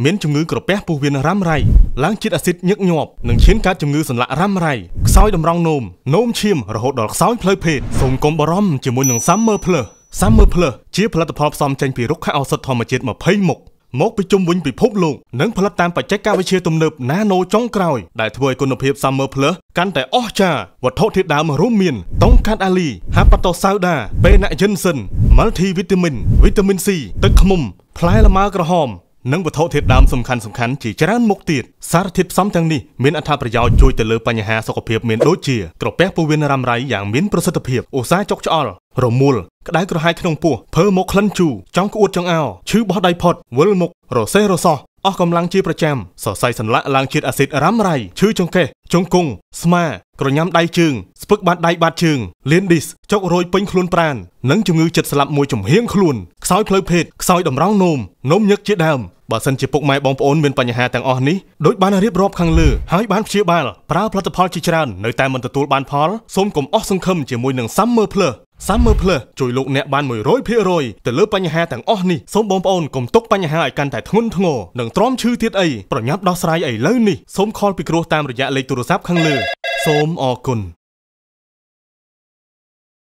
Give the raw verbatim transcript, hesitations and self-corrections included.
เม้นจุงงือกระเปะปูเวียนร่ำไรล้างจิตอสิทธิ์ยักหยอบหนึ่งเชียนการจุงงือสละร่ำไรซอยดำรองนมโนมชิมระหดดอกซอยเพลย์เพดส่งกลมบรอมจมูกหนึ่งซ้ำเมอเพลซ้ำเมอเพลเจี๊ยบพลัดพร้อมซ้อมเจนปีรุกข้าเอาสะทอมมาเจ็ดมาเพย์หมกมกไปจุ่มวินไปพบลุงนั่งพลัดตามไปแจ็คก้าวไปเชียร์ตุ่มเนิบนาโนจ้องกรอยได้ถวยกุนเพียบซ้ำเมอเพลกันแต่อ้อจ่าวัดโทษทิดดาวมาร่วมเมียนต้องการอาลีฮาปาโตซาวดาเบนาเจนสันมัลทีวิตามินวิตามินซีตึกขมุมพลายละมากระหอบนังวัตถุเท็ดดำสำคัญสำคัญจีจารมุกติดสารทิพซ้ำทั้งนี้เมียนอัฐประยาวช่วยแต่เลือปัญหาสกปรกเมียนโดเจียกระแปะปูเวนรำไรอย่างเมียนประสิทธิภาพอุตสาหจกจอลรมูลกระไดกระหายขนมปัวเพอมกคลันจูจ้องกวดจังเอาชื่อบอไดพอดเวลมกโรเซโรซอออกกำลังจีประจำสอดใส่สันละลางชีดอสิทธิ์รำไรชื่อจงเกจงกงสมากระยำไดจึงสปึกบาดไดบาดจึงเลียนดิสจกโรยเป็นคลุนปราณนังจงือจัดสลับมวยจุ่มเฮียงคลุนซอยเพลเพดซอยดำร้องนมนมยักษ์เจดามบาสันจีปกไม้บองปอนเป็นปัญหาแต่งอ่อนนี้โดยบ้านเรียบรอบขังลือหายบ้านเชียบาลพระพลัตพอลจิจารในแต่มันตะตูบ้านพอลสมกลมอสังคมจีมวยหนึ่งซ้ำเมอเพลซ้ำเมอเพลจุยลูกแนบบ้านมวยร้อยเพียรอยแต่เลือปัญหาแต่งอ่อนนี้สมบองปอนกลมตกปัญหาไอการแต่ทุนทงโง่หนึ่งตรอมชื่อเทียดไอประยับดาวสายไอเลื่อนนี่สมคอลปิกรูตามระยะเลยตุรซับขังลือสมอกุล